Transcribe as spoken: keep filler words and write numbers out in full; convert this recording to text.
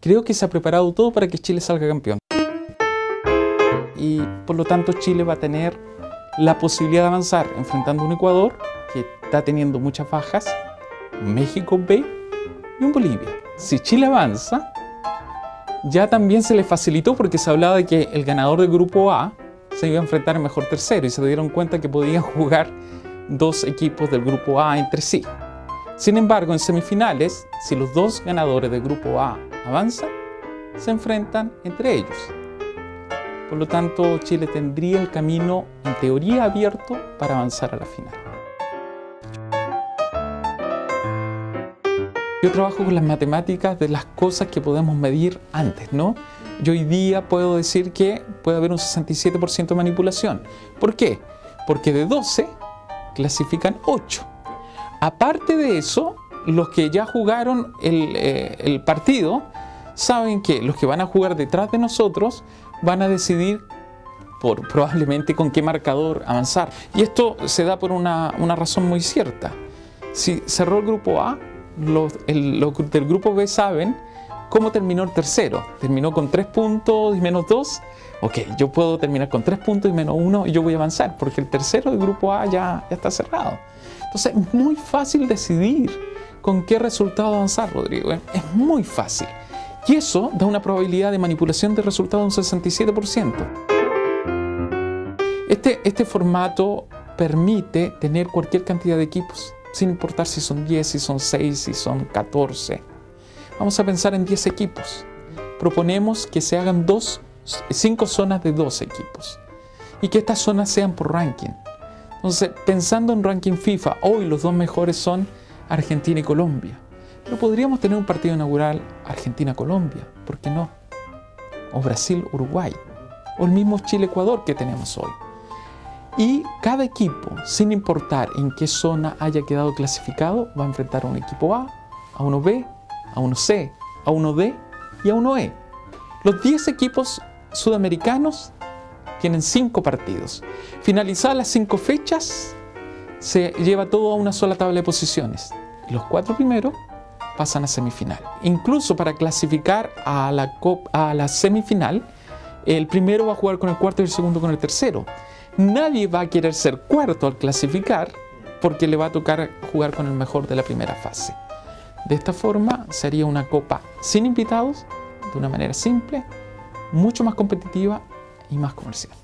Creo que se ha preparado todo para que Chile salga campeón. Y por lo tanto Chile va a tener la posibilidad de avanzar enfrentando un Ecuador que está teniendo muchas bajas, México B y un Bolivia. Si Chile avanza, ya también se le facilitó porque se hablaba de que el ganador del grupo A se iba a enfrentar al mejor tercero y se dieron cuenta que podían jugar dos equipos del grupo A entre sí. Sin embargo, en semifinales, si los dos ganadores del grupo A avanzan, se enfrentan entre ellos. Por lo tanto, Chile tendría el camino, en teoría, abierto para avanzar a la final. Yo trabajo con las matemáticas de las cosas que podemos medir antes, ¿no? Yo hoy día puedo decir que puede haber un sesenta y siete por ciento de manipulación. ¿Por qué? Porque de doce clasifican ocho. Aparte de eso, los que ya jugaron el, eh, el partido saben que los que van a jugar detrás de nosotros van a decidir por, probablemente con qué marcador avanzar. Y esto se da por una, una razón muy cierta. Si cerró el grupo A, los, el, los del grupo B saben cómo terminó el tercero. Terminó con tres puntos y menos dos. Ok, yo puedo terminar con tres puntos y menos uno y yo voy a avanzar porque el tercero del grupo A ya, ya está cerrado. Entonces es muy fácil decidir con qué resultado avanzar, Rodrigo. Es muy fácil. Y eso da una probabilidad de manipulación de resultado de un sesenta y siete por ciento. Este, este formato permite tener cualquier cantidad de equipos, sin importar si son diez, si son seis, si son catorce. Vamos a pensar en diez equipos. Proponemos que se hagan dos, cinco zonas de doce equipos y que estas zonas sean por ranking. Entonces, pensando en ranking FIFA, hoy los dos mejores son Argentina y Colombia. Pero podríamos tener un partido inaugural Argentina-Colombia, ¿por qué no? O Brasil-Uruguay, o el mismo Chile-Ecuador que tenemos hoy. Y cada equipo, sin importar en qué zona haya quedado clasificado, va a enfrentar a un equipo A, a uno B, a uno C, a uno D y a uno E. Los diez equipos sudamericanos tienen cinco partidos. Finalizadas las cinco fechas, se lleva todo a una sola tabla de posiciones. Los cuatro primeros pasan a semifinal. Incluso para clasificar a la, a la semifinal, el primero va a jugar con el cuarto y el segundo con el tercero. Nadie va a querer ser cuarto al clasificar porque le va a tocar jugar con el mejor de la primera fase. De esta forma sería una copa sin invitados, de una manera simple, mucho más competitiva y más comercial.